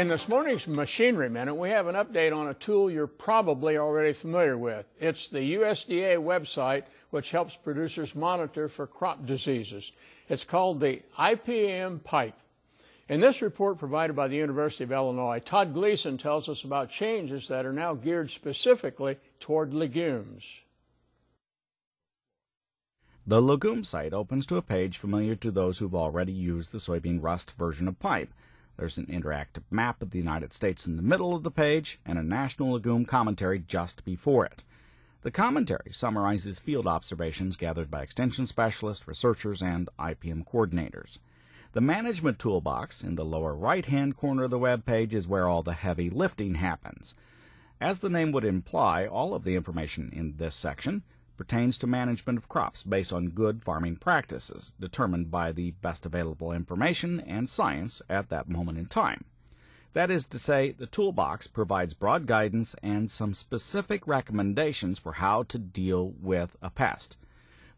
In this morning's Machinery Minute, we have an update on a tool you're probably already familiar with. It's the USDA website, which helps producers monitor for crop diseases. It's called the IPM Pipe. In this report provided by the University of Illinois, Todd Gleason tells us about changes that are now geared specifically toward legumes. The legume site opens to a page familiar to those who've already used the soybean rust version of Pipe. There's an interactive map of the United States in the middle of the page and a national legume commentary just before it. The commentary summarizes field observations gathered by extension specialists, researchers, and IPM coordinators. The management toolbox in the lower right-hand corner of the web page is where all the heavy lifting happens. As the name would imply, all of the information in this section pertains to management of crops based on good farming practices, determined by the best available information and science at that moment in time. That is to say, the toolbox provides broad guidance and some specific recommendations for how to deal with a pest.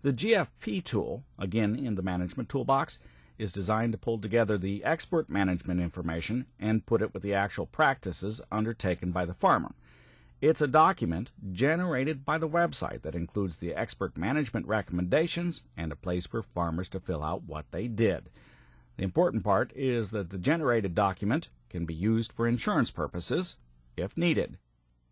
The GFP tool, again in the management toolbox, is designed to pull together the expert management information and put it with the actual practices undertaken by the farmer. It's a document generated by the website that includes the expert management recommendations and a place for farmers to fill out what they did. The important part is that the generated document can be used for insurance purposes if needed.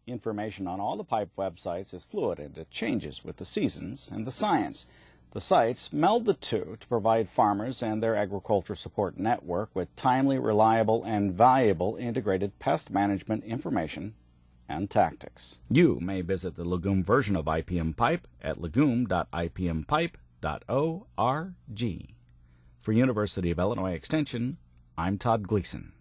Information on all the pipe websites is fluid and it changes with the seasons and the science. The sites meld the two to provide farmers and their agriculture support network with timely, reliable, and valuable integrated pest management information and tactics. You may visit the legume version of IPM Pipe at legume.ipmpipe.org. For University of Illinois Extension, I'm Todd Gleason.